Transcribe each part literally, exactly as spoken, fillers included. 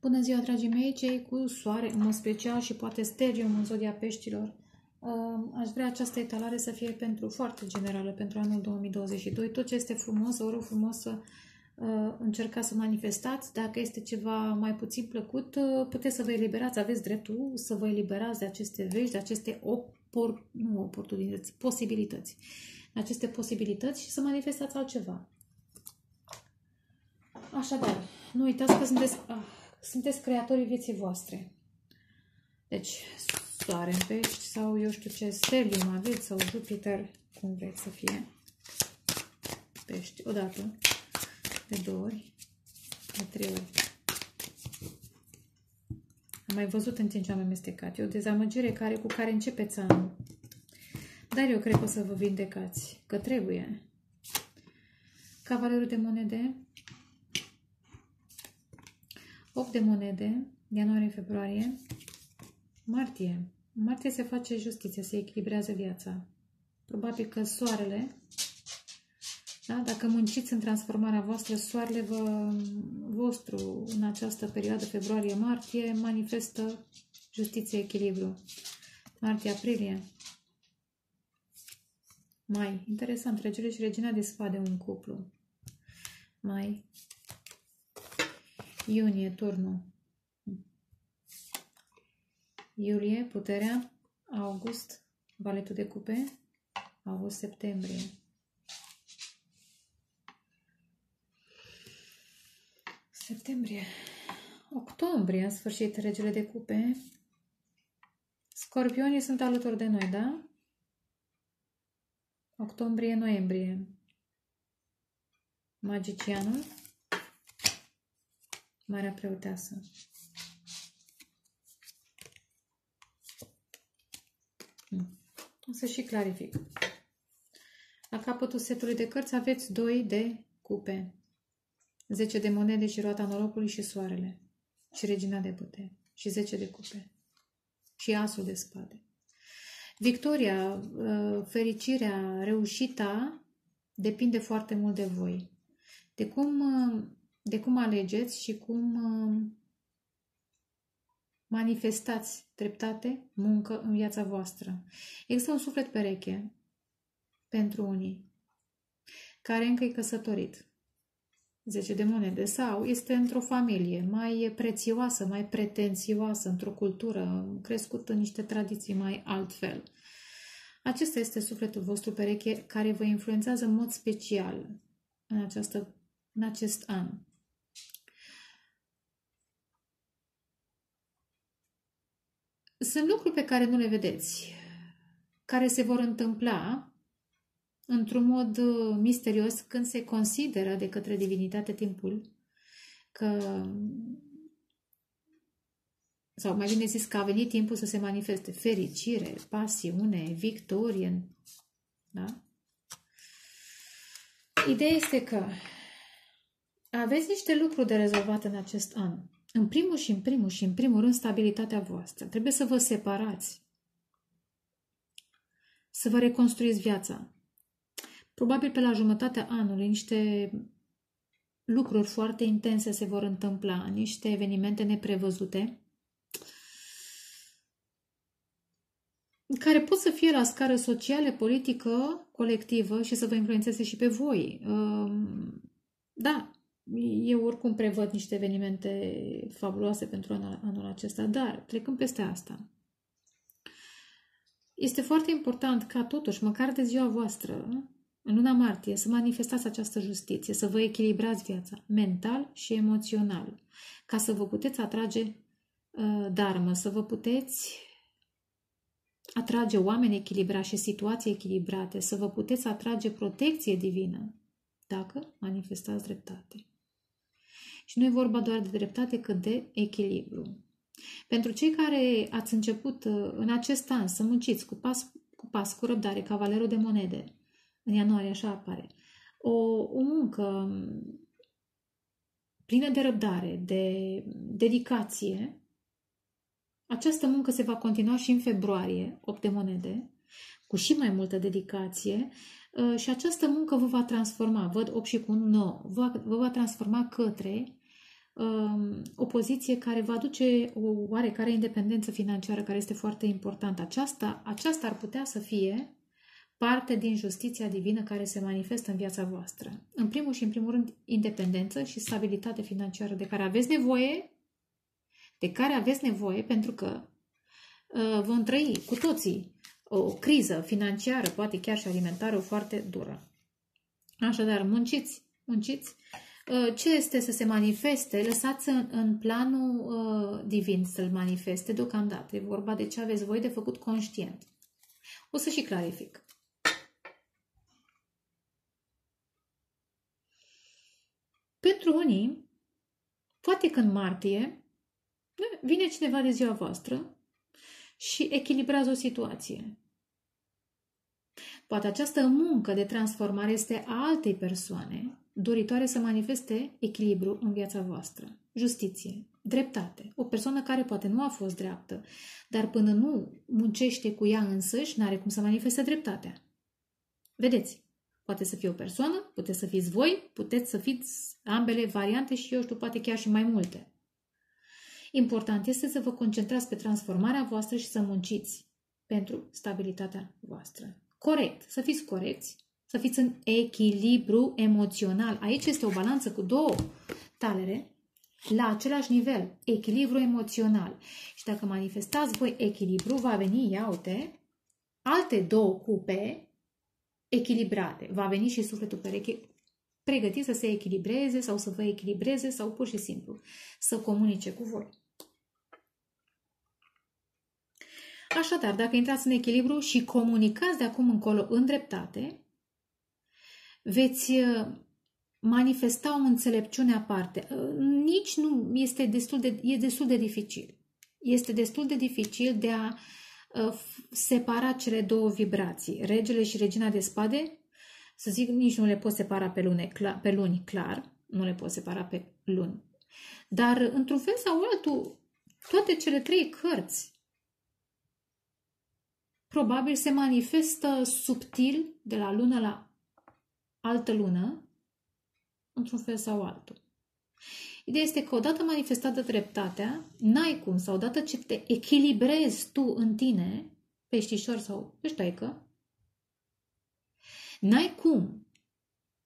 Bună ziua, dragii mei, cei cu soare, în mod special și poate sterium în zodia peștilor. Aș vrea această etalare să fie pentru foarte generală, pentru anul două mii douăzeci și doi. Tot ce este frumos, o rog frumos să încercați să manifestați. Dacă este ceva mai puțin plăcut, puteți să vă eliberați, aveți dreptul să vă eliberați de aceste vești, de aceste opor, nu, oportunități, posibilități. De aceste posibilități și să manifestați altceva. Așadar, nu uitați că sunteți, ah, sunteți creatorii vieții voastre. Deci, soare în pești sau eu știu ce, Stellium aveți sau Jupiter, cum vreți să fie. Pești, odată, de două ori, de trei ori. Am mai văzut în timp ce am amestecat. E o dezamăgire care, cu care începeți anul. Dar eu cred că o să vă vindecați, că trebuie. Cavalerul de monede, opt de monede, ianuarie-februarie, martie. În martie se face justiție, se echilibrează viața. Probabil că soarele, da? Dacă munciți în transformarea voastră, soarele vă, vostru în această perioadă, februarie-martie, manifestă justiție-echilibru. Martie-aprilie. Mai, interesant, regele și regina de spade, un cuplu. Mai, iunie, turnul. Iulie, puterea. August, valetul de cupe. August, septembrie. Septembrie. Octombrie, în sfârșit, regele de cupe. Scorpionii sunt alături de noi, da? Octombrie, noiembrie. Magicianul. Marea Preoteasă. O să și clarific. La capătul setului de cărți aveți doi de cupe. zece de monede și roata norocului și soarele. Și regina de putere. Și zece de cupe. Și asul de spade. Victoria, fericirea, reușita depinde foarte mult de voi. De cum, de cum alegeți și cum manifestați dreptate, muncă în viața voastră. Există un suflet pereche pentru unii care încă e căsătorit. zece de monede sau este într-o familie mai prețioasă, mai pretențioasă, într-o cultură crescută în niște tradiții mai altfel. Acesta este sufletul vostru pereche care vă influențează în mod special în, această, în acest an. Sunt lucruri pe care nu le vedeți, care se vor întâmpla într-un mod misterios când se consideră de către divinitate timpul că, sau mai bine zis că a venit timpul să se manifeste fericire, pasiune, victorie. Da? Ideea este că aveți niște lucruri de rezolvat în acest an. În primul și în primul și în primul rând stabilitatea voastră. Trebuie să vă separați, să vă reconstruiți viața. Probabil pe la jumătatea anului niște lucruri foarte intense se vor întâmpla, niște evenimente neprevăzute, care pot să fie la scară socială, politică, colectivă și să vă influențeze și pe voi. Da, eu oricum prevăd niște evenimente fabuloase pentru anul acesta, dar trecând peste asta. Este foarte important ca totuși, măcar de ziua voastră, în luna martie, să manifestați această justiție, să vă echilibrați viața mental și emoțional, ca să vă puteți atrage uh, dharma, să vă puteți atrage oameni echilibrați și situații echilibrate, să vă puteți atrage protecție divină, dacă manifestați dreptate. Și nu e vorba doar de dreptate, cât de echilibru. Pentru cei care ați început uh, în acest an să munciți cu pas, cu pas, cu răbdare, cavalerul de monede, în ianuarie, așa apare, o, o muncă plină de răbdare, de dedicație, această muncă se va continua și în februarie, opt de monede, cu și mai multă dedicație și această muncă vă va transforma, văd opt și cu unu, nouă, vă, vă va transforma către o poziție care va aduce o oarecare independență financiară care este foarte importantă. Aceasta, aceasta ar putea să fie parte din justiția divină care se manifestă în viața voastră. În primul și în primul rând, independență și stabilitate financiară de care aveți nevoie, de care aveți nevoie pentru că uh, vom trăi cu toții o criză financiară, poate chiar și alimentară, foarte dură. Așadar, munciți, munciți. Ce este să se manifeste? Lăsați în, în planul uh, divin să-l manifeste deocamdată. E vorba de ce aveți voi de făcut conștient. O să și clarific. Pentru unii, poate că în martie vine cineva de ziua voastră și echilibrează o situație. Poate această muncă de transformare este a altei persoane doritoare să manifeste echilibru în viața voastră. Justiție, dreptate. O persoană care poate nu a fost dreaptă, dar până nu muncește cu ea însăși, n-are cum să manifeste dreptatea. Vedeți? Poate să fie o persoană, puteți să fiți voi, puteți să fiți ambele variante și eu știu, poate chiar și mai multe. Important este să vă concentrați pe transformarea voastră și să munciți pentru stabilitatea voastră. Corect, să fiți corecți, să fiți în echilibru emoțional. Aici este o balanță cu două talere la același nivel, echilibru emoțional. Și dacă manifestați voi echilibru, va veni, iau-te, alte două cupe echilibrate. Va veni și sufletul pereche pregătit să se echilibreze sau să vă echilibreze sau pur și simplu să comunice cu voi. Așadar, dacă intrați în echilibru și comunicați de acum încolo în dreptate, veți manifesta o înțelepciune aparte. Nici nu este destul de, e destul de dificil. Este destul de dificil de a separa cele două vibrații. Regele și regina de spade, să zic, nici nu le pot separa pe, lune, pe luni, clar. Nu le pot separa pe luni. Dar, într-un fel sau altul, toate cele trei cărți probabil se manifestă subtil de la lună la altă lună, într-un fel sau altul. Ideea este că odată manifestată dreptatea, n-ai cum, sau odată ce te echilibrezi tu în tine, peștișor sau peștoaică, n-ai cum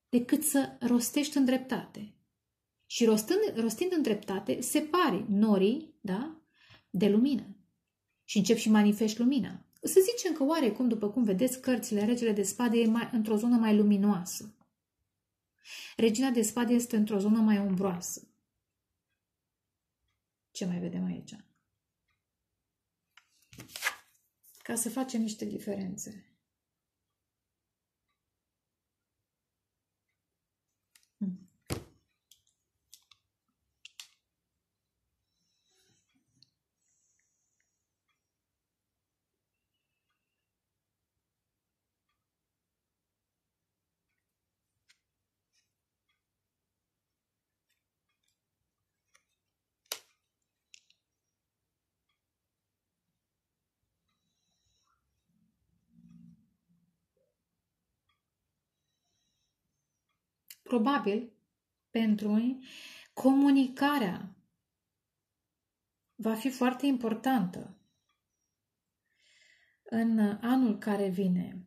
decât să rostești în dreptate. Și rostând, rostind în dreptate, separi norii, da, de lumină. Și începi și manifesti lumina. Să zicem că oarecum, după cum vedeți, cărțile Regele de Spade e mai, într-o zonă mai luminoasă. Regina de Spade este într-o zonă mai umbroasă. Ce mai vedem aici? Ca să facem niște diferențe. Probabil, pentru unii, comunicarea va fi foarte importantă în anul care vine.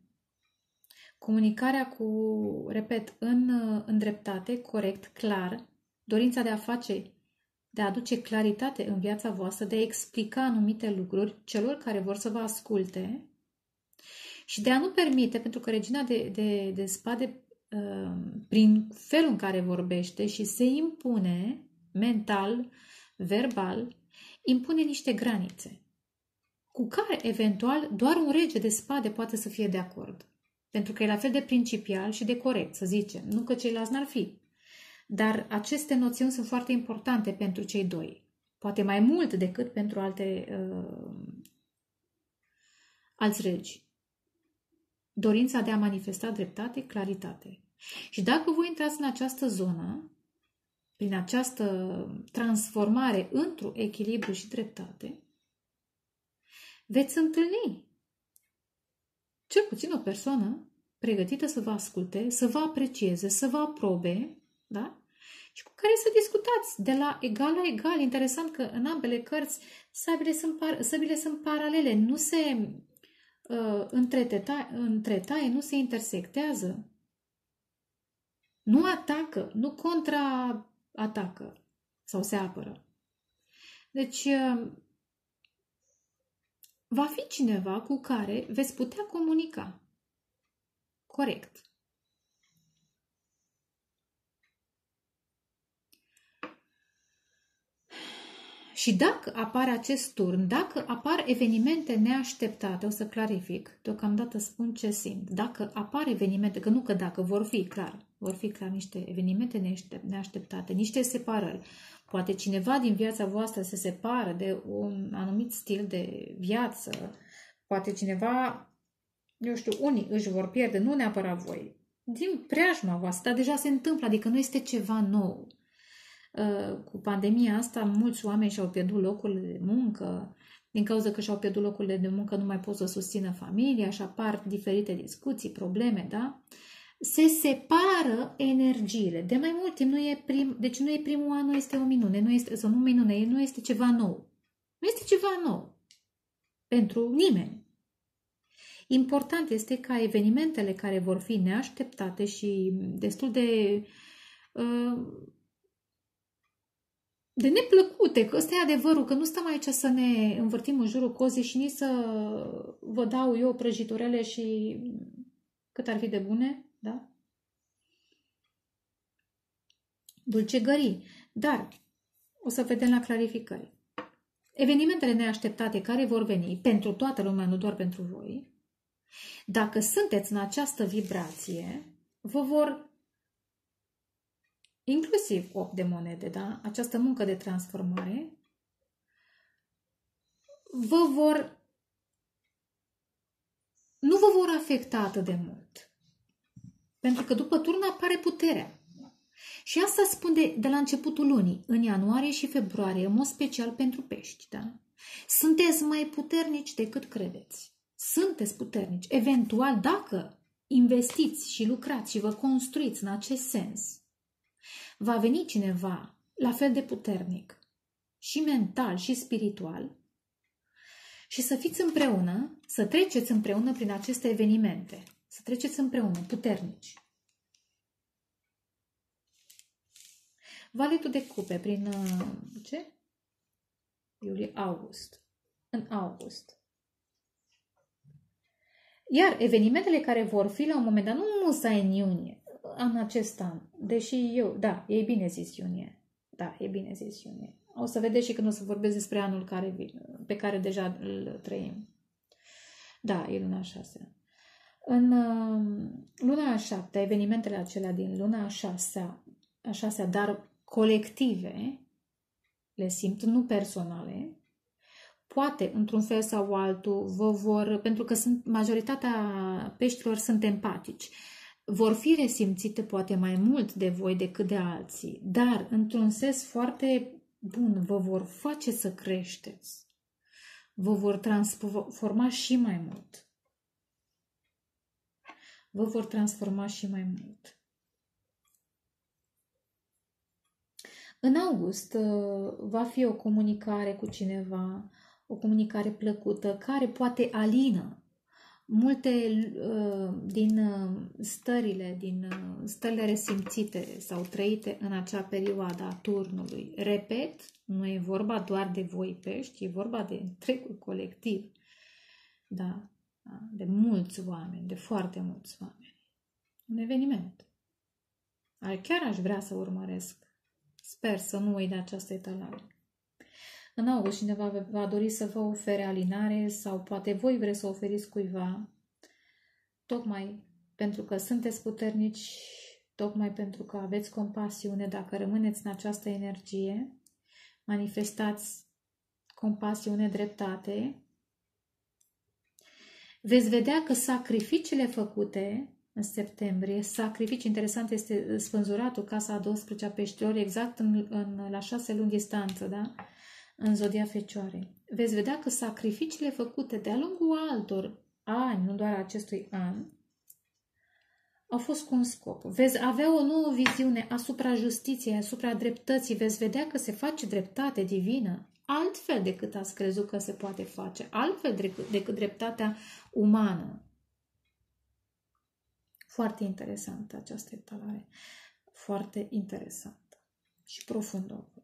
Comunicarea cu, repet, în, în dreptate, corect, clar, dorința de a face, de a aduce claritate în viața voastră, de a explica anumite lucruri celor care vor să vă asculte și de a nu permite, pentru că regina de, de, de spade, prin felul în care vorbește și se impune mental, verbal, impune niște granițe cu care eventual doar un rege de spade poate să fie de acord. Pentru că e la fel de principial și de corect, să zicem. Nu că ceilalți n-ar fi. Dar aceste noțiuni sunt foarte importante pentru cei doi. Poate mai mult decât pentru alte uh, alți regi. Dorința de a manifesta dreptate, claritate. Și dacă voi intrați în această zonă, prin această transformare într-un echilibru și dreptate, veți întâlni cel puțin o persoană pregătită să vă asculte, să vă aprecieze, să vă aprobe, da? și cu care să discutați de la egal la egal. Interesant că în ambele cărți săbile sunt, par sunt paralele, nu se uh, întretaie, nu se intersectează. Nu atacă, nu contraatacă sau se apără. Deci, uh, va fi cineva cu care veți putea comunica. Corect. Și dacă apare acest turn, dacă apar evenimente neașteptate, o să clarific, deocamdată spun ce simt, dacă apar evenimente, că nu că dacă, vor fi clar, vor fi clar niște evenimente neașteptate, niște separări. Poate cineva din viața voastră se separă de un anumit stil de viață, poate cineva, eu știu, unii își vor pierde, nu neapărat voi, din preajma voastră, dar deja se întâmplă, adică nu este ceva nou. Cu pandemia asta, mulți oameni și-au pierdut locurile de muncă, din cauza că și-au pierdut locurile de muncă, nu mai pot să susțină familia și apar diferite discuții, probleme, da? Se separă energiile. De mai mult timp, nu e prim, deci nu e primul an, nu este o minune, nu este, sau nu minune, nu este ceva nou. Nu este ceva nou pentru nimeni. Important este ca evenimentele care vor fi neașteptate și destul de... Uh, de neplăcute, că ăsta e adevărul, că nu stăm aici să ne învârtim în jurul cozii și nici să vă dau eu prăjiturele și cât ar fi de bune, da? Dulcegării. Dar o să vedem la clarificări. Evenimentele neașteptate care vor veni pentru toată lumea, nu doar pentru voi, dacă sunteți în această vibrație, vă vor... inclusiv opt de monede, da? Această muncă de transformare, vă vor, nu vă vor afecta atât de mult. Pentru că după turn apare puterea. Și asta spun de, de la începutul lunii, în ianuarie și februarie, în mod special pentru pești, da? Sunteți mai puternici decât credeți. Sunteți puternici. Eventual, dacă investiți și lucrați și vă construiți în acest sens, va veni cineva la fel de puternic, și mental, și spiritual, și să fiți împreună, să treceți împreună prin aceste evenimente. Să treceți împreună, puternici. Valetul de cupe prin, ce? Iulie, august. În august. Iar evenimentele care vor fi la un moment dat, nu musai în iunie, în acest an, deși eu, da, e bine zis iunie, da, e bine zis iunie. O să vedeți și când o să vorbesc despre anul care, pe care deja îl trăim. Da, e luna a șasea. În luna a șaptea, evenimentele acelea din luna a șasea, a șasea, dar colective, le simt, nu personale, poate, într-un fel sau altul, vă vor, pentru că sunt, majoritatea peștilor sunt empatici, vor fi resimțite poate mai mult de voi decât de alții, dar într-un sens foarte bun vă vor face să creșteți, vă vor transforma și mai mult. Vă vor transforma și mai mult. În august va fi o comunicare cu cineva, o comunicare plăcută, care poate alină multe uh, din uh, stările, din uh, stările resimțite sau trăite în acea perioadă a turnului. Repet, nu e vorba doar de voi pești, e vorba de întregul colectiv, da? De mulți oameni, de foarte mulți oameni. Un eveniment. Chiar aș vrea să urmăresc. Sper să nu uit de această etalare. În august cineva va dori să vă ofere alinare sau poate voi vreți să oferiți cuiva, tocmai pentru că sunteți puternici, tocmai pentru că aveți compasiune. Dacă rămâneți în această energie, manifestați compasiune, dreptate, veți vedea că sacrificiile făcute în septembrie, sacrificii, interesant este spânzuratul, casa a douăsprezecea peștilor, exact în, în, la șase luni distanță, da? În zodia Fecioare. Veți vedea că sacrificiile făcute de-a lungul altor ani, nu doar acestui an, Au fost cu un scop. Veți avea o nouă viziune asupra justiției, asupra dreptății. Veți vedea că se face dreptate divină, altfel decât ați crezut că se poate face, altfel decât dreptatea umană. Foarte interesantă această etalare. Foarte interesantă și profundă o văd.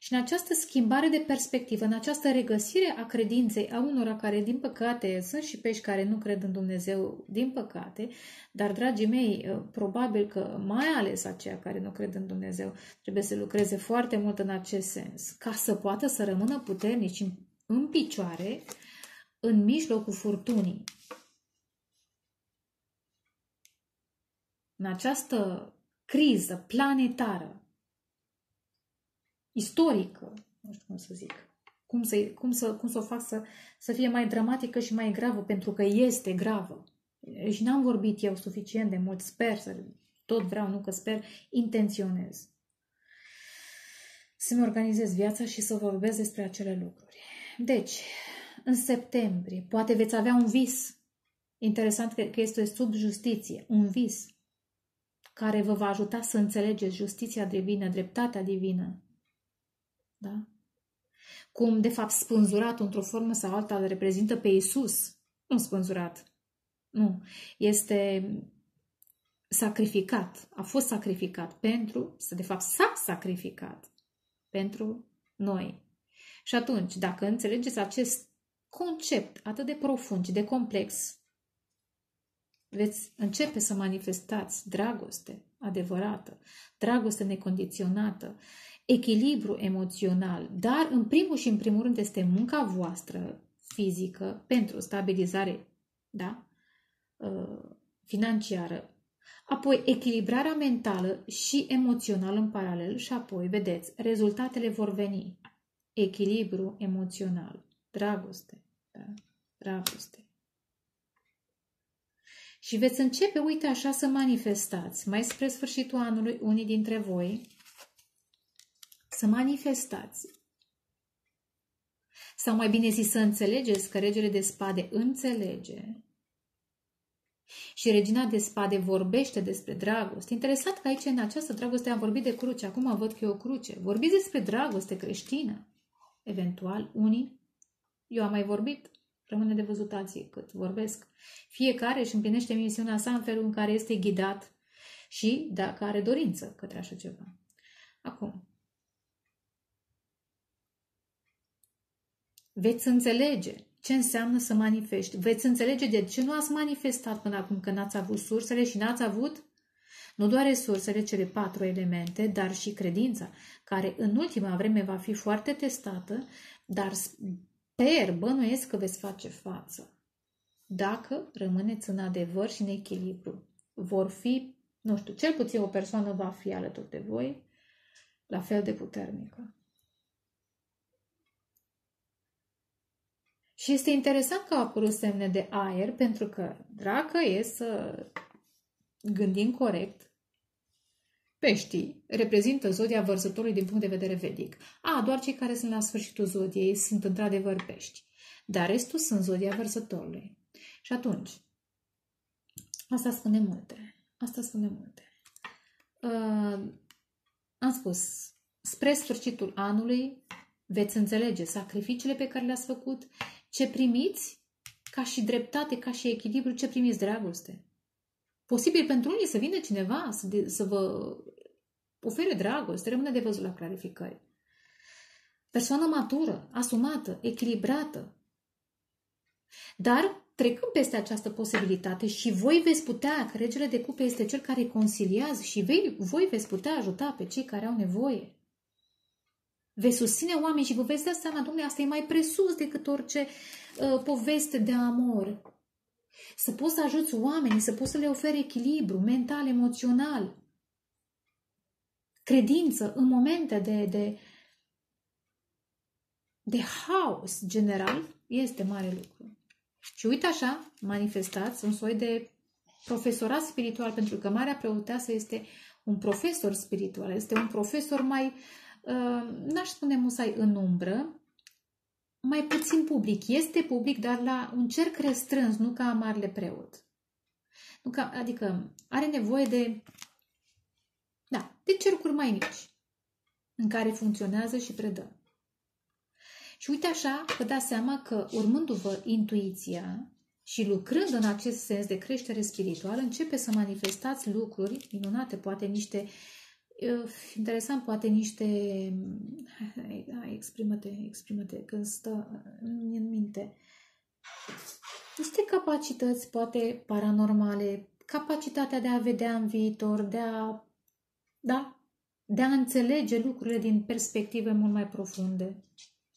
Și în această schimbare de perspectivă, în această regăsire a credinței a unora care, din păcate, sunt și pești care nu cred în Dumnezeu, din păcate, dar, dragii mei, probabil că mai ales aceia care nu cred în Dumnezeu trebuie să lucreze foarte mult în acest sens, ca să poată să rămână puternici în picioare în mijlocul furtunii. În această criză planetară, istorică, nu știu cum să zic, cum să, cum să, cum să o fac să, să fie mai dramatică și mai gravă, pentru că este gravă. Și n-am vorbit eu suficient de mult, sper, să, tot vreau, nu că sper, intenționez să-mi organizez viața și să vorbesc despre acele lucruri. Deci, în septembrie, poate veți avea un vis. Interesant că este sub justiție, un vis care vă va ajuta să înțelegeți justiția divină, dreptatea divină. Da? Cum, de fapt, spânzurat într-o formă sau alta îl reprezintă pe Iisus. Nu spânzurat. Nu. Este sacrificat. A fost sacrificat pentru, de fapt s-a sacrificat pentru noi. Și atunci, dacă înțelegeți acest concept atât de profund și de complex, veți începe să manifestați dragoste adevărată, dragoste necondiționată, echilibru emoțional, dar în primul și în primul rând este munca voastră fizică pentru stabilizare, da? Financiară, apoi echilibrarea mentală și emoțională în paralel și apoi, vedeți, rezultatele vor veni. Echilibru emoțional, dragoste, da? Dragoste. Și veți începe, uite așa, să manifestați, mai spre sfârșitul anului, unii dintre voi, să manifestați. Sau mai bine zis, să înțelegeți că regele de spade înțelege și regina de spade vorbește despre dragoste. Interesant că aici, în această dragoste, am vorbit de cruce, acum văd că e o cruce. Vorbiți despre dragoste creștină, eventual, unii. Eu am mai vorbit. Rămâne de văzut alții cât vorbesc. Fiecare își împlinește misiunea sa în felul în care este ghidat și dacă are dorință către așa ceva. Acum, veți înțelege ce înseamnă să manifesti. Veți înțelege de ce nu ați manifestat până acum, că n-ați avut sursele și n-ați avut nu doar resursele, cele patru elemente, dar și credința, care în ultima vreme va fi foarte testată, dar... Sper, bănuiesc că veți face față. Dacă rămâneți în adevăr și în echilibru, vor fi, nu știu, cel puțin o persoană va fi alături de voi, la fel de puternică. Și este interesant că au apărut semne de aer, pentru că dacă e să gândim corect, peștii reprezintă zodia vărsătorului din punct de vedere vedic. A, doar cei care sunt la sfârșitul zodiei sunt într-adevăr pești, dar restul sunt zodia vărsătorului. Și atunci, asta spune multe. Asta spune multe. Uh, am spus, spre sfârșitul anului veți înțelege sacrificiile pe care le-ați făcut, ce primiți ca și dreptate, ca și echilibru, ce primiți dragoste. Posibil pentru unii să vină cineva să, de, să vă ofere dragoste, rămâne de văzut la clarificări. Persoană matură, asumată, echilibrată. Dar trecând peste această posibilitate și voi veți putea, că regele de cupe este cel care conciliază și vei, voi veți putea ajuta pe cei care au nevoie. Veți susține oameni și vă veți da seama, domnule, asta e mai presus decât orice uh, poveste de amor. Să poți să ajuți oamenii, să poți să le oferi echilibru mental, emoțional, credință în momente de, de, de haos general, este mare lucru. Și uite așa, manifestați un soi de profesorat spiritual, pentru că Marea Preoteasă este un profesor spiritual, este un profesor mai, n-aș spune musai în umbră, mai puțin public. Este public, dar la un cerc restrâns, nu ca marele preot. Nu că, adică are nevoie de, da, de cercuri mai mici în care funcționează și predă. Și uite așa, vă dați seama că urmându-vă intuiția și lucrând în acest sens de creștere spirituală, începe să manifestați lucruri minunate, poate niște, interesant, poate niște, hai, exprimă-te, exprimă-te, când stă în minte, niște capacități, poate paranormale, capacitatea de a vedea în viitor, de a, da, de a înțelege lucrurile din perspective mult mai profunde.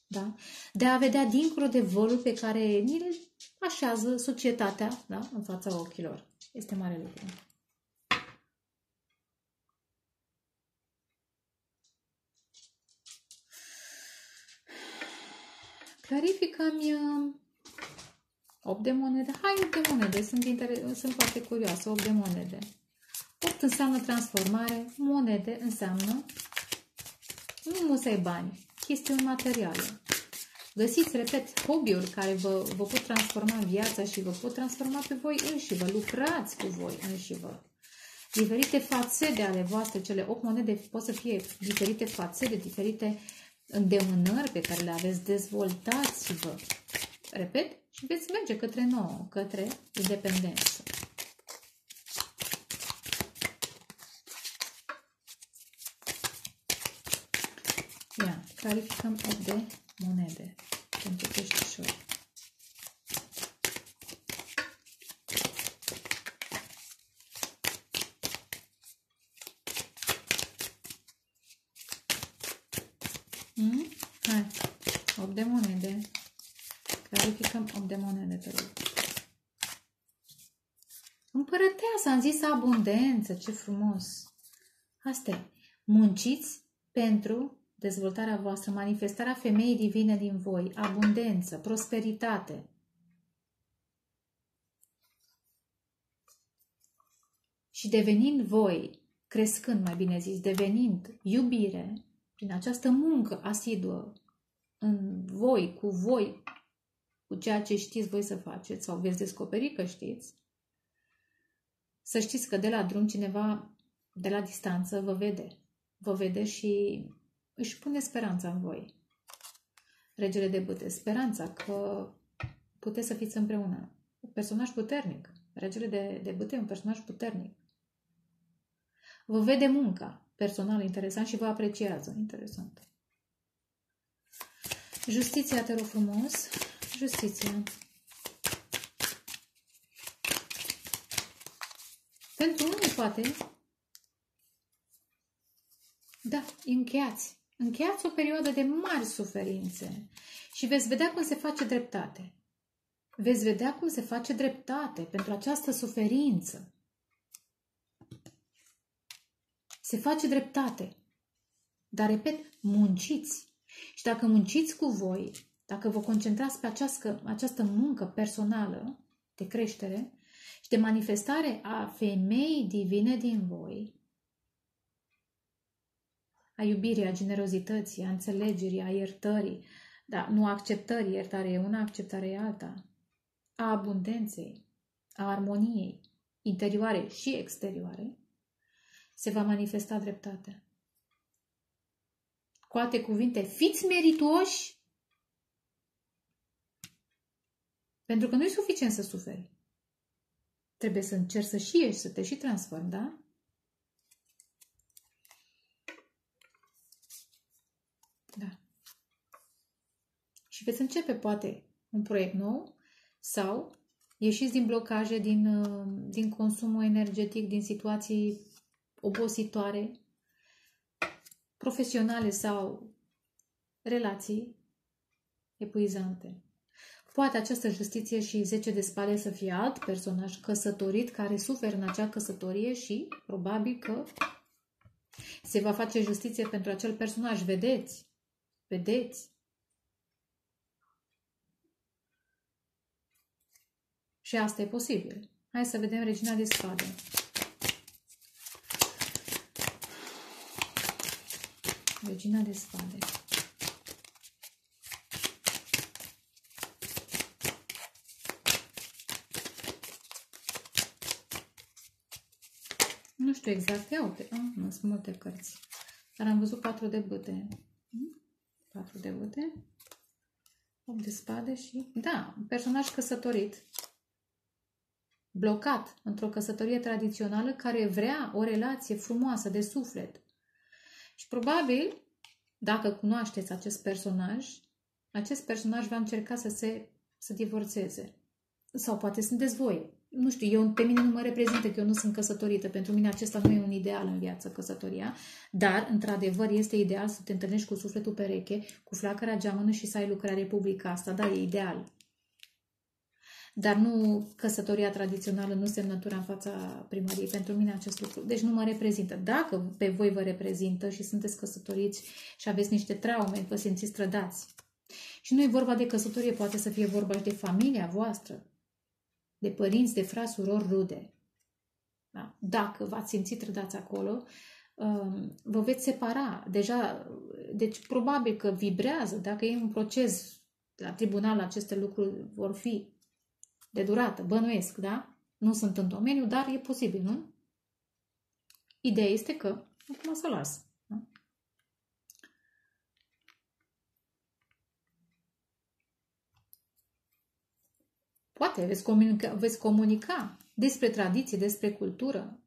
Da? De a vedea dincolo de volul pe care ni le așează societatea, da? În fața ochilor. Este mare lucru. Clarifică-mi opt de monede. Hai, opt de monede. Sunt, inter... Sunt foarte curioasă. opt de monede. opt înseamnă transformare. Monede înseamnă nu musai bani. Chestiuni materiale. Găsiți, repet, hobby-uri care vă, vă pot transforma viața și vă pot transforma pe voi înșivă. Lucrați cu voi înșivă. Diferite fațete ale voastre, cele opt monede pot să fie diferite fațete, diferite îndemânări pe care le aveți, dezvoltați-vă. Repet, și veți merge către nouă, către independență. Clarificăm opt de monede pentru peștișori. Mm? Hai, opt de monede. Clarificăm opt de monede pe rog. Împărăteasă, am zis abundență, ce frumos. Asta e. Munciți pentru dezvoltarea voastră, manifestarea femeii divine din voi, abundență, prosperitate. Și devenind voi, crescând, mai bine zis, devenind iubire, prin această muncă asiduă în voi, cu voi, cu ceea ce știți voi să faceți sau veți descoperi că știți, să știți că de la drum cineva, de la distanță, vă vede. Vă vede și își pune speranța în voi. Regele de bâte. Speranța că puteți să fiți împreună. Un personaj puternic. Regele de, de bâte e un personaj puternic. Vă vede munca. Personal interesant și vă apreciază. Interesant. Justiția, te rog frumos. Justiția. Pentru unii poate. Da, încheiați. Încheiați o perioadă de mari suferințe și veți vedea cum se face dreptate. Veți vedea cum se face dreptate pentru această suferință. Se face dreptate. Dar, repet, munciți. Și dacă munciți cu voi, dacă vă concentrați pe această, această muncă personală de creștere și de manifestare a femeii divine din voi, a iubirii, a generozității, a înțelegerii, a iertării, da, nu a acceptării, iertarea e una, acceptarea e alta, a abundenței, a armoniei interioare și exterioare, se va manifesta dreptatea. Cu alte cuvinte, fiți meritoși, pentru că nu e suficient să suferi. Trebuie să încerci să și ieși, să te și transformi, da? Da. Și veți începe poate un proiect nou sau ieșiți din blocaje, din, din consumul energetic, din situații obositoare, profesionale sau relații epuizante. Poate această justiție și zece de spade să fie alt personaj căsătorit care suferă în acea căsătorie și probabil că se va face justiție pentru acel personaj. Vedeți? Vedeți? Și asta e posibil. Hai să vedem Regina de Spade. Regina de Spade. știu exact. Ia uite, nu sunt multe cărți. Dar am văzut patru de bâte. patru de bâte. opt de spade și... Da, un personaj căsătorit. Blocat într-o căsătorie tradițională care vrea o relație frumoasă de suflet. Și probabil, dacă cunoașteți acest personaj, acest personaj va încerca să se să divorțeze. Sau poate sunteți voi. Nu știu, eu, pe mine nu mă reprezintă că eu nu sunt căsătorită. Pentru mine acesta nu e un ideal în viață, căsătoria. Dar, într-adevăr, este ideal să te întâlnești cu sufletul pereche, cu flacăra geamănă și să ai lucrare publică. Asta, da, e ideal. Dar nu căsătoria tradițională, nu semnătura în fața primăriei. Pentru mine acest lucru. Deci nu mă reprezintă. Dacă pe voi vă reprezintă și sunteți căsătoriți și aveți niște traume, vă simțiți trădați. Și nu e vorba de căsătorie, poate să fie vorba și de familia voastră, de părinți, de frați, surori, rude. Da? Dacă v-ați simțit trădați acolo, vă veți separa. Deja, deci probabil că vibrează, dacă e un proces la tribunal, aceste lucruri vor fi de durată, bănuiesc, da? Nu sunt în domeniu, dar e posibil, nu? Ideea este că, acum să las. Da? Poate veți comunica, veți comunica despre tradiții, despre cultură.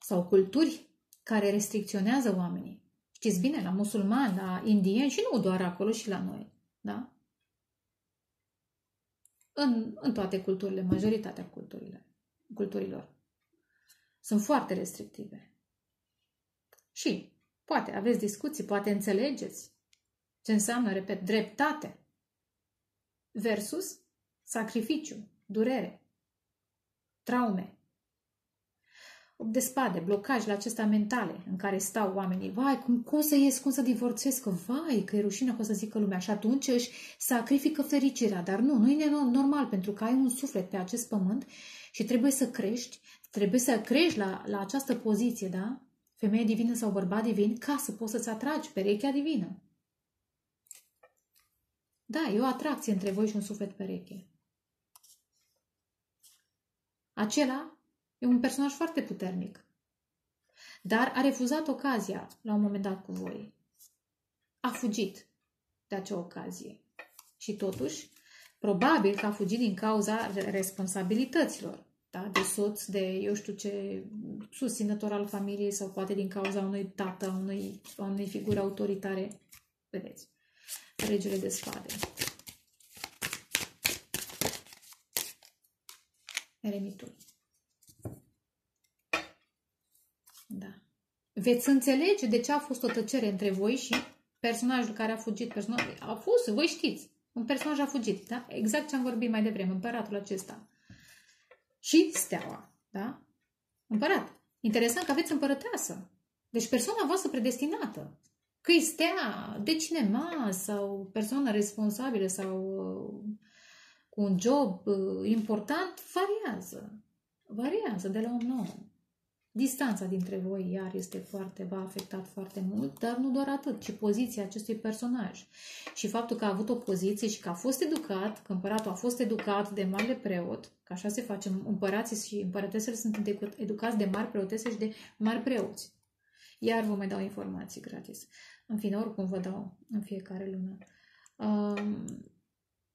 Sau culturi care restricționează oamenii. Știți bine, la musulmani, la indieni și nu doar acolo, și la noi. Da? În, în toate culturile, majoritatea culturile, culturilor. Sunt foarte restrictive. Și poate aveți discuții, poate înțelegeți ce înseamnă, repet, dreptate versus sacrificiu, durere, traume. opt de spade, blocajele acestea mentale în care stau oamenii. Vai, cum, cum să ies, cum să divorțez, că vai, că e rușine, că o să zică lumea. Și atunci își sacrifică fericirea. Dar nu, nu e normal, pentru că ai un suflet pe acest pământ și trebuie să crești, trebuie să crești la, la această poziție, da? Femeie divină sau bărbat divin, ca să poți să-ți atragi perechea divină. Da, e o atracție între voi și un suflet pereche. Acela e un personaj foarte puternic, dar a refuzat ocazia la un moment dat cu voi. A fugit de acea ocazie. Și totuși, probabil că a fugit din cauza responsabilităților, da? De soț, de eu știu ce, susținător al familiei sau poate din cauza unui tată, unui, unei figuri autoritare. Vedeți? Regele de spade. Eremitul. Da. Veți înțelege de ce a fost o tăcere între voi și personajul care a fugit. Personajul a fost, voi știți, un personaj a fugit, da? Exact ce am vorbit mai devreme, împăratul acesta. Și steaua, da? Împărat. Interesant că aveți împărăteasă. Deci persoana voastră predestinată. Că e stea de cinema sau persoană responsabilă sau uh, cu un job uh, important, variază. Variază de la om la om. Distanța dintre voi, iar, este foarte, v-a afectat foarte mult, dar nu doar atât, ci poziția acestui personaj. Și faptul că a avut o poziție și că a fost educat, că împăratul a fost educat de marele preot, că așa se face, împărații și împărătesele sunt educați de mari preotese și de mari preoți. Iar vă mai dau informații gratis. În fine, oricum vă dau în fiecare lună.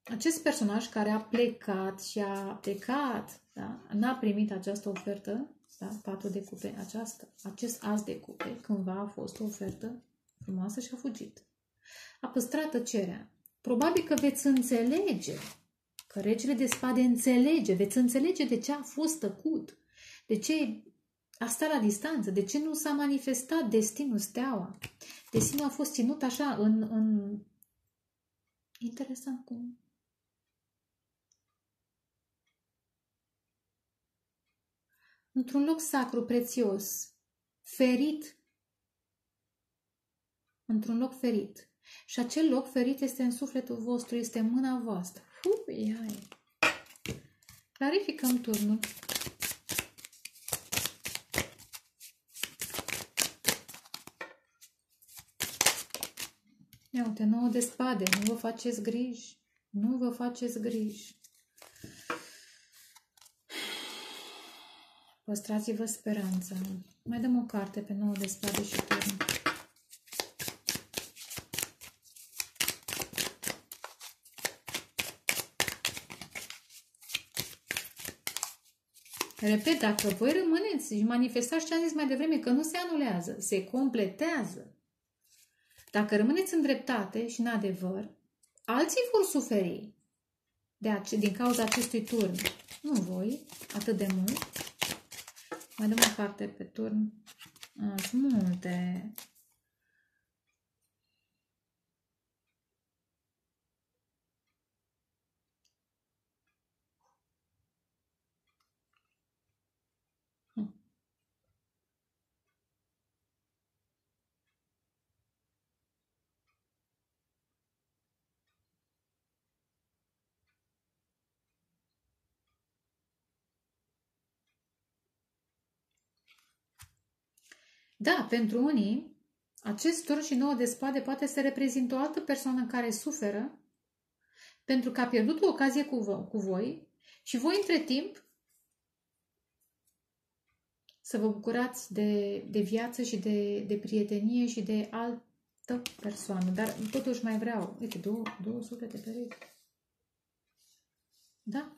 Acest personaj care a plecat și a plecat, da? N-a primit această ofertă, da? Patru de cupe, aceasta, acest as de cupe, cândva a fost o ofertă frumoasă și a fugit. A păstrat tăcerea. Probabil că veți înțelege, că regele de spade înțelege, veți înțelege de ce a fost tăcut, de ce a stat la distanță. De ce nu s-a manifestat destinul, steaua? Destinul a fost ținut așa în... în... Interesant cum... Într-un loc sacru, prețios, ferit. Într-un loc ferit. Și acel loc ferit este în sufletul vostru, este în mâna voastră. Ui, hai. Clarificăm turnul. Ia uite, nouă de spade, nu vă faceți griji, nu vă faceți griji. Păstrați-vă speranța. Mai dăm o carte pe nouă de spade și turnul. Repet, dacă voi rămâneți și manifestați ce am zis mai devreme, că nu se anulează, se completează. Dacă rămâneți în dreptate și în adevăr, alții vor suferi de ace din cauza acestui turn. Nu voi, atât de mult. Mai dăm o carte pe turn. A, sunt multe. Da, pentru unii, acest turn și nouă de spade poate să reprezintă o altă persoană care suferă pentru că a pierdut o ocazie cu voi și voi, între timp, să vă bucurați de, de viață și de, de prietenie și de altă persoană. Dar totuși mai vreau, uite, două, două suflete perechi. Da?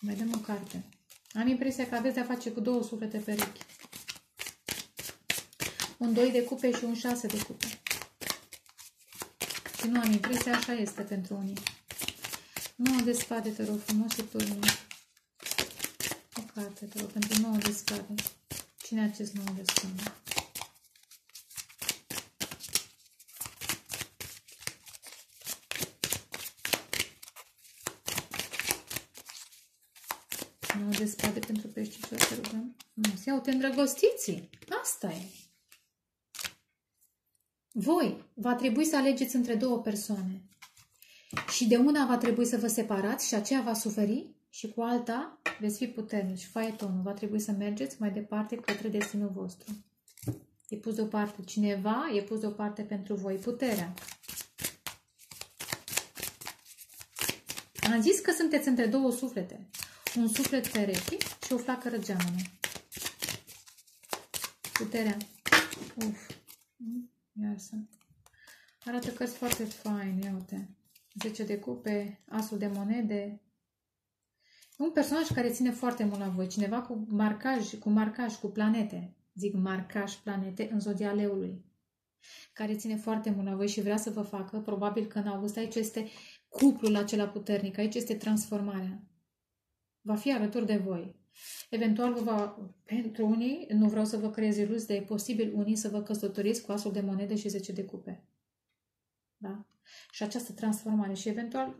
Mai dăm o carte. Am impresia că aveți de-a face cu două suflete perechi. Un doi de cupe și un șase de cupe. Și nu am impresia, așa este pentru unii. nouă de spade, te rog frumos, și turnul. O carte, te rog, pentru nouă de spade. Cine e acest nouă de spade? De spade pentru pești, să rugăm. Ia uite, îndrăgostiții. Asta e. Voi va trebui să alegeți între două persoane. Și de una va trebui să vă separați și aceea va suferi și cu alta veți fi puternici. Faetonul. Va trebui să mergeți mai departe către destinul vostru. E pus deoparte cineva, e pus deoparte pentru voi puterea. Am zis că sunteți între două suflete. Un suflet perechi și o flacără geamănă. Puterea. Uf. Iar sunt. Arată cărți foarte fain. Ia uite. zece de cupe, asul de monede. Un personaj care ține foarte mult la voi. Cineva cu marcaj, cu marcaj, cu planete. Zic marcaj, planete în zodia leului. Care ține foarte mult la voi și vrea să vă facă. Probabil că în august aici este cuplul acela puternic. Aici este transformarea. Va fi alături de voi. Eventual, vă va, pentru unii, nu vreau să vă creez iluzii, dar e posibil unii să vă căsătoriți cu asul de monede și zece de cupe. Da? Și această transformare și eventual,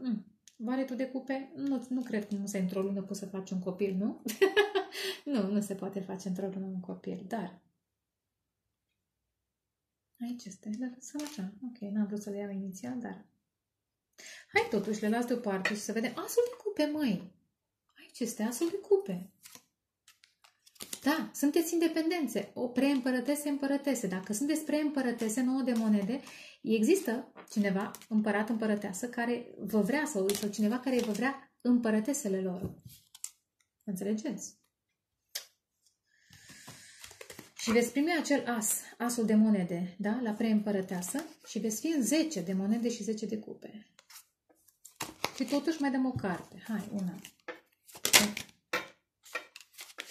varetul de cupe, nu, nu cred că nu se într-o lună poți să faci un copil, nu? Nu, nu se poate face într-o lună un copil, dar... Aici este, dar sau așa. Ok, n-am vrut să le iau inițial, dar... Hai totuși, le las deoparte și să vedem. Asul de cupe, măi! Este asul de cupe. Da, sunteți independențe, o preîmpărătese, împărătese. Dacă sunteți preîmpărătese, nouă de monede, există cineva, împărat, împărăteasă, care vă vrea sau, sau cineva care vă vrea împărătesele lor. Înțelegeți? Și veți primi acel as, asul de monede, da, la preîmpărăteasă și veți fi în zece de monede și zece de cupe. Și totuși mai dăm o carte. Hai, una.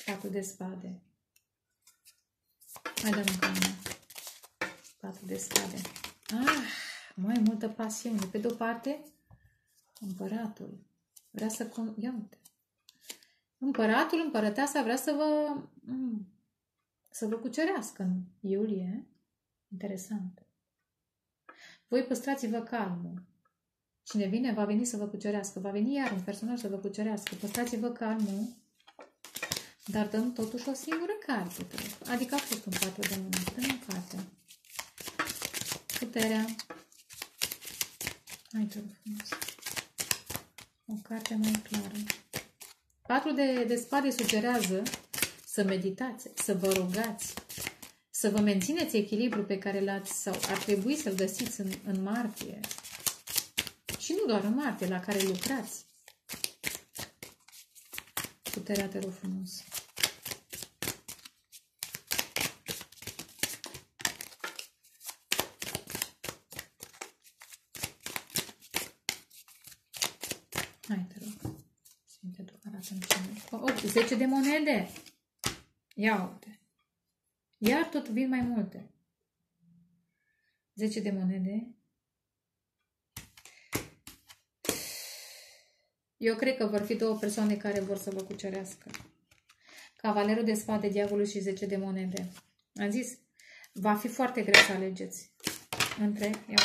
patru de spade. Mai dăm încă una. patru de spade. Ah, mai multă pasiune. Pe de-o parte, împăratul vrea să... Ia uite. Împăratul, împărăteasa vrea să vă... să vă cucerească în iulie. Interesant. Voi păstrați-vă calmul. Cine vine, va veni să vă cucerească. Va veni iar un personaj să vă cucerească. Păstrați-vă calmul. Dar dăm totuși o singură carte. Adică a fost un patru de monede. Dăm o carte. Puterea. Hai, te rog frumos. O carte mai clară. patru de, de spade sugerează să meditați, să vă rugați, să vă mențineți echilibru pe care l-ați sau ar trebui să-l găsiți în, în martie. Și nu doar în arte, la care lucrați. Puterea, te rog frumos. Hai, te rog. Sfinte, duc, arată-mi ce zece de monede. Ia uite. Iar tot vin mai multe. zece de monede. Eu cred că vor fi două persoane care vor să vă cucerească. Cavalerul de spade, diavolul și zece de monede. Am zis, va fi foarte greu să alegeți. Între, ia.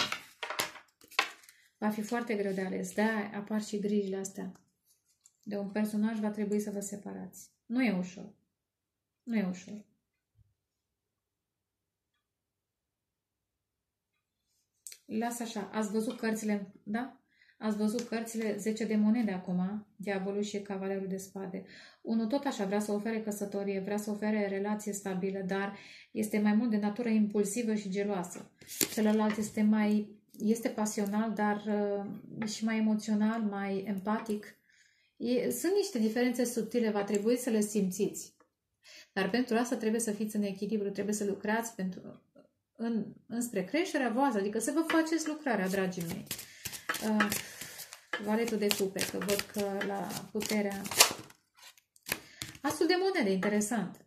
Va fi foarte greu de ales. Da, apar și grijile astea. De un personaj va trebui să vă separați. Nu e ușor. Nu e ușor. Lasă așa. Ați văzut cărțile, da? Ați văzut cărțile zece de monede acum, diavolul și cavalerul de spade. Unul tot așa vrea să ofere căsătorie, vrea să ofere relație stabilă, dar este mai mult de natură impulsivă și geloasă. Celălalt este mai, este pasional, dar uh, și mai emoțional, mai empatic. E, sunt niște diferențe subtile, va trebui să le simțiți. Dar pentru asta trebuie să fiți în echilibru, trebuie să lucrați pentru, în, înspre creșterea voastră, adică să vă faceți lucrarea, dragii mei. Uh, Valetul de cupe, că văd că la puterea... Asul de monede, interesant.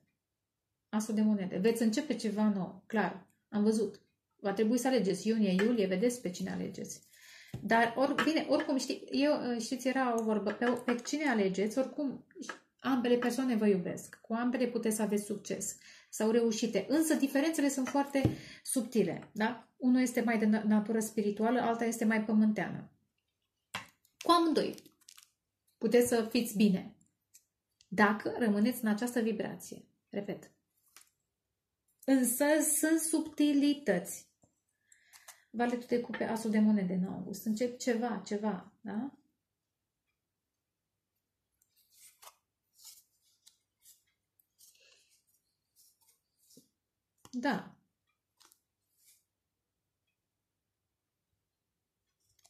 Asul de monede. Veți începe ceva nou, clar. Am văzut. Va trebui să alegeți iunie, iulie, vedeți pe cine alegeți. Dar, or, bine, oricum, știi, eu, știți, era o vorbă, pe, pe cine alegeți, oricum, ambele persoane vă iubesc. Cu ambele puteți să aveți succes sau reușite. Însă diferențele sunt foarte subtile, da? Unul este mai de natură spirituală, alta este mai pământeană. Cu amândoi puteți să fiți bine, dacă rămâneți în această vibrație. Repet. Însă sunt subtilități. Valetul de cupe, asul de monede în august. Încep ceva, ceva, da? Da.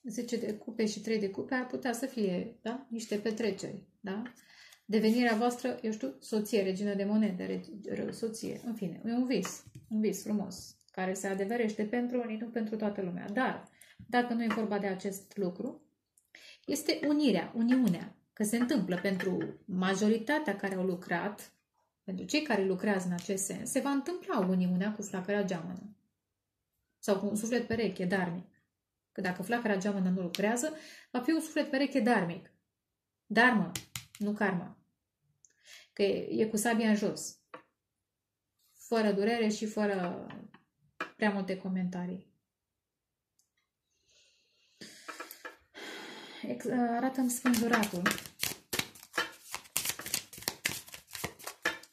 zece de cupe și trei de cupe ar putea să fie, da? Niște petreceri, da? Devenirea voastră, eu știu, soție, regină de monede, soție, în fine, e un vis, un vis frumos, care se adeverește pentru unii, nu pentru toată lumea. Dar, dacă nu e vorba de acest lucru, este unirea, uniunea, că se întâmplă pentru majoritatea care au lucrat, pentru cei care lucrează în acest sens, se va întâmpla uniunea cu flacăra geamănă sau cu un suflet pereche, darnic. Că dacă flacăra geamănă nu lucrează, va fi un suflet pereche darmic. Darmă, nu karma. Că e, e cu sabia în jos. Fără durere și fără prea multe comentarii. Arată-mi spânzuratul.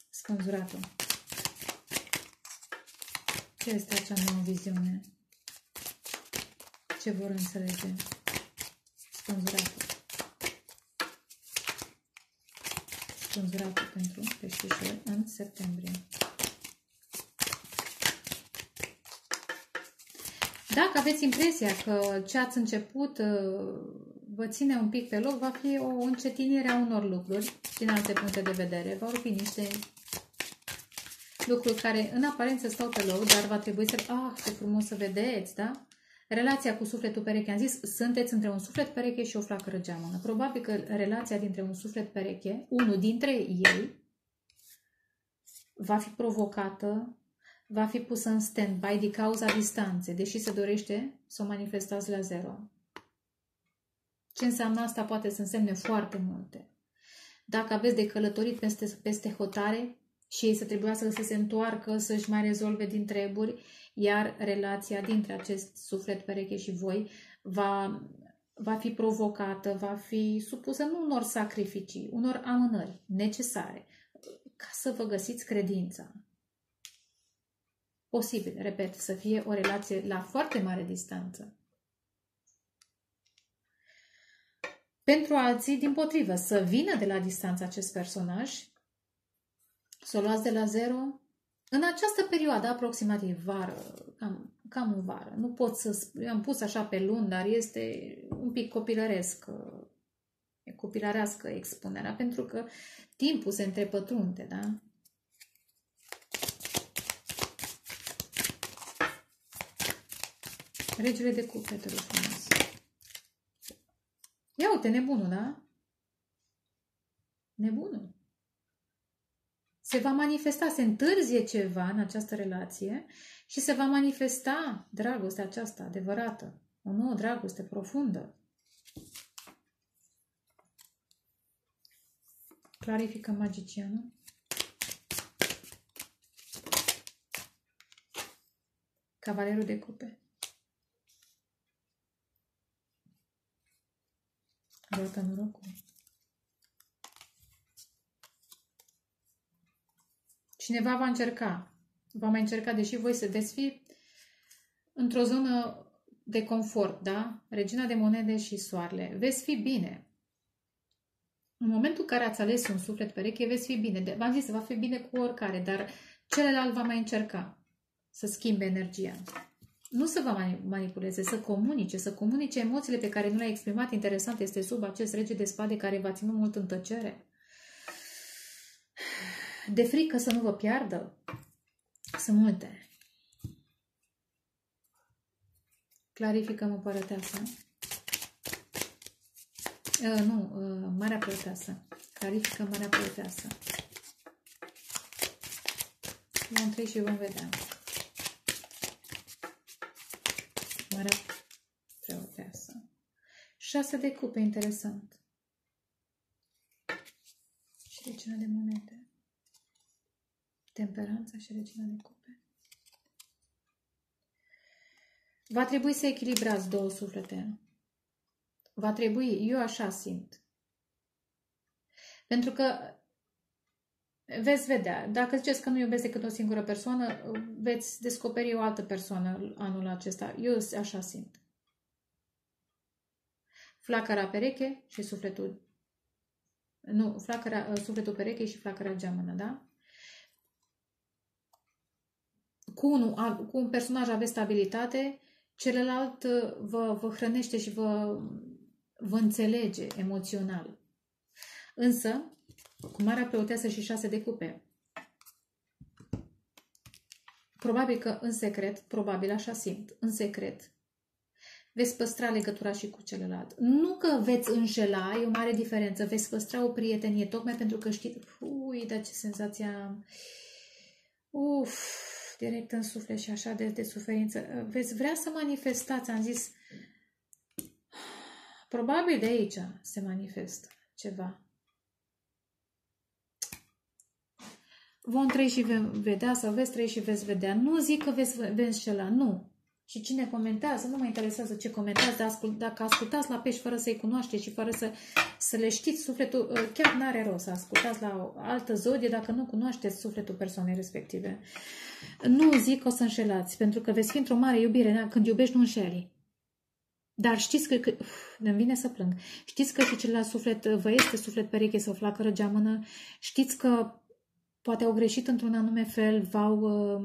Spânzuratul. Ce este acea nouă viziune? Ce vor înțelege? Spânzuratul. Spânzuratul pentru peștișori în septembrie. Dacă aveți impresia că ce ați început vă ține un pic pe loc, va fi o încetinire a unor lucruri din alte puncte de vedere. Vor fi niște lucruri care în aparență stau pe loc, dar va trebui să... Ah, ce frumos să vedeți, da? Relația cu sufletul pereche, am zis, sunteți între un suflet pereche și o flacără geamănă. Probabil că relația dintre un suflet pereche, unul dintre ei, va fi provocată, va fi pusă în stand-by din cauza distanței, deși se dorește să o manifestați la zero. Ce înseamnă asta? Poate să însemne foarte multe. Dacă aveți de călătorit peste, peste hotare și ei să trebuiască să se întoarcă, să-și mai rezolve din treburi, iar relația dintre acest suflet pereche și voi va, va fi provocată, va fi supusă nu unor sacrificii, unor amânări necesare, ca să vă găsiți credința. Posibil, repet, să fie o relație la foarte mare distanță. Pentru alții, din potrivă, să vină de la distanță acest personaj, să o luați de la zero. În această perioadă, aproximativ vară, cam cam în vară. Nu pot să... am pus așa pe luni, dar este un pic copilăresc, copilărească expunerea, pentru că timpul se întrepătrunde, da? Regele de cupe, te rog frumos. Ia uite, nebunul, da? Nebunul. Se va manifesta, se întârzie ceva în această relație și se va manifesta dragostea aceasta adevărată, o nouă dragoste profundă. Clarifică magicianul. Cavalerul de cupe. Roata norocului. Cineva va încerca, va mai încerca, deși voi să desfi într-o zonă de confort, da? Regina de monede și soarele. Veți fi bine. În momentul în care ați ales un suflet pereche, veți fi bine. V-am zis, va fi bine cu oricare, dar celălalt va mai încerca să schimbe energia. Nu să vă manipuleze, să comunice, să comunice emoțiile pe care nu le-ai exprimat. Interesant este sub acest rege de spade care va ține mult în tăcere. De frică să nu vă piardă. Sunt multe. Clarificăm împărăteasa. Uh, nu, uh, marea împărăteasă. Clarificăm marea împărăteasă. Vom trece și vom vedea. Marea împărăteasă. Șase de cupe, interesant. Și regina de monede. Temperanța și regina de cupe. Va trebui să echilibrați două suflete. Va trebui, eu așa simt. Pentru că veți vedea, dacă ziceți că nu iubesc decât o singură persoană, veți descoperi o altă persoană anul acesta. Eu așa simt. Flacăra pereche și sufletul... Nu, flacăra, sufletul pereche și flacăra geamănă, da? Cu, unul, cu un personaj aveți stabilitate, celălalt vă, vă hrănește și vă... vă înțelege emoțional. Însă, cu marea preoteasă și șase de cupe, probabil că în secret, probabil așa simt, în secret, veți păstra legătura și cu celălalt. Nu că veți înșela, e o mare diferență, veți păstra o prietenie, tocmai pentru că știți, ui, dar ce senzație am, uf, direct în suflet și așa de, de suferință. Veți vrea să manifestați, am zis, probabil de aici se manifestă ceva. Vom trăi și vedea, sau veți trăi și veți vedea. Nu zic că veți înșela, nu. Și cine comentează, nu mă interesează ce comentați, dar ascult, dacă ascultați la pești fără să-i cunoașteți și fără să, să le știți sufletul, chiar n-are rost să ascultați la o altă zodie dacă nu cunoașteți sufletul persoanei respective. Nu zic că o să înșelați, pentru că veți fi într-o mare iubire. Când iubești, nu înșeli. Dar știți că, că îmi vine să plâng, știți că și celălalt suflet vă este suflet pereche sau flacără geamănă, știți că poate au greșit într-un anume fel, v-au uh,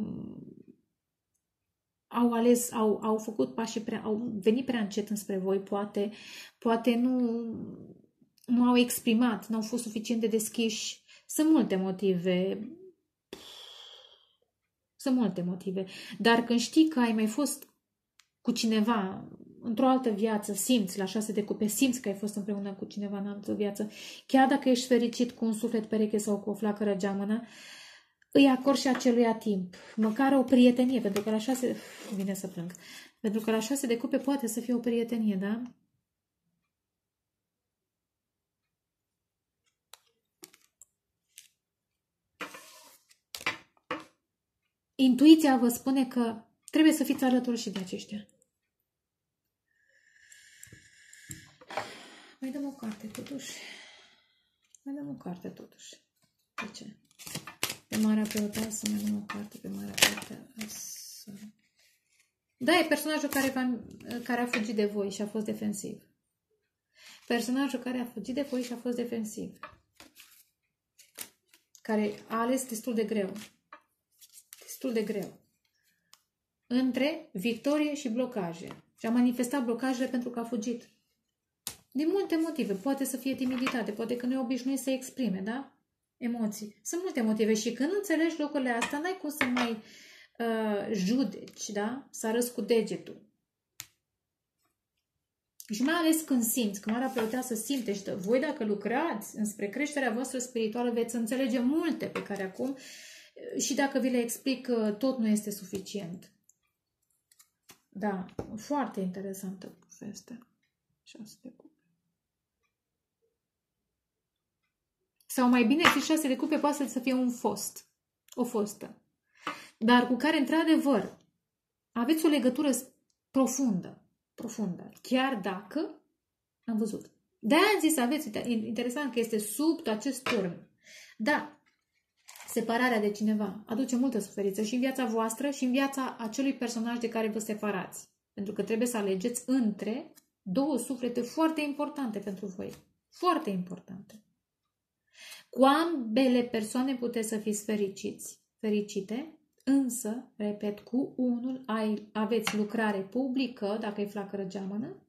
au ales, au, au făcut pașii, prea, au venit prea încet înspre voi, poate, poate nu, nu au exprimat, nu au fost suficient de deschiși. Sunt multe motive, sunt multe motive, dar când știi că ai mai fost cu cineva într-o altă viață, simți la șase de cupe, simți că ai fost împreună cu cineva în altă viață, chiar dacă ești fericit cu un suflet pereche sau cu o flacără geamănă, îi acord și aceluia timp, măcar o prietenie, pentru că la șase, vine să plâng, pentru că la șase de cupe poate să fie o prietenie, da? Intuiția vă spune că trebuie să fiți alături și de aceștia. Mai dăm o carte, totuși. Mai dăm o carte, totuși. De ce? Pe marea preoteasă, mai dăm o carte pe marea preoteasă. Da, e personajul care, care a fugit de voi și a fost defensiv. Personajul care a fugit de voi și a fost defensiv. Care a ales destul de greu. Destul de greu. între victorie și blocaje. Și a manifestat blocajele pentru că a fugit. Din multe motive. Poate să fie timiditate, poate că nu e obișnuit să exprime, da? Emoții. Sunt multe motive și când înțelegi lucrurile astea, n-ai cum să mai uh, judeci, da? Să arăți cu degetul. Și mai ales când simți, când Marea Preoteasă simte și voi dacă lucrați înspre creșterea voastră spirituală, veți înțelege multe pe care acum și dacă vi le explic, tot nu este suficient. Da, foarte interesantă poveste. șase de cupe. Sau mai bine, fi șase de cupe poate să fie un fost, o fostă, dar cu care, într-adevăr, aveți o legătură profundă, profundă, chiar dacă am văzut. De-aia am zis, aveți, interesant că este sub acest turn. Da, separarea de cineva aduce multă suferință și în viața voastră și în viața acelui personaj de care vă separați. Pentru că trebuie să alegeți între două suflete foarte importante pentru voi. Foarte importante. Cu ambele persoane puteți să fiți fericiți, fericite, însă, repet, cu unul ai, aveți lucrare publică, dacă îi flacără geamănă.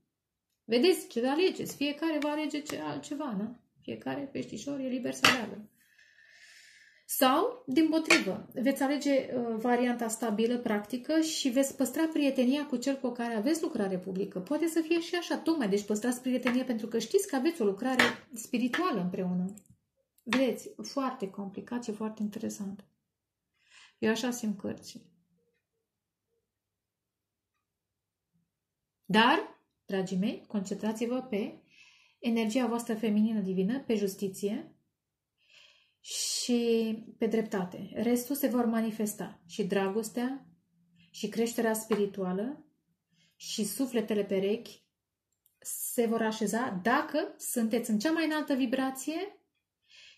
Vedeți ce alegeți. Fiecare va alege ce, altceva, nu? Fiecare peștișor e liber să aleagă. Sau, dimpotrivă, veți alege uh, varianta stabilă, practică și veți păstra prietenia cu cel cu care aveți lucrare publică. Poate să fie și așa, tocmai, deci păstrați prietenia pentru că știți că aveți o lucrare spirituală împreună. Vedeți, foarte complicat și foarte interesant. Eu așa simt cărții. Dar, dragii mei, concentrați-vă pe energia voastră feminină divină, pe justiție și pe dreptate. Restul se vor manifesta. Și dragostea, și creșterea spirituală, și sufletele perechi se vor așeza dacă sunteți în cea mai înaltă vibrație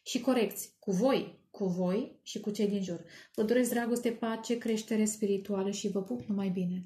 și corecți cu voi, cu voi și cu cei din jur. Vă doresc dragoste, pace, creștere spirituală și vă pup numai bine!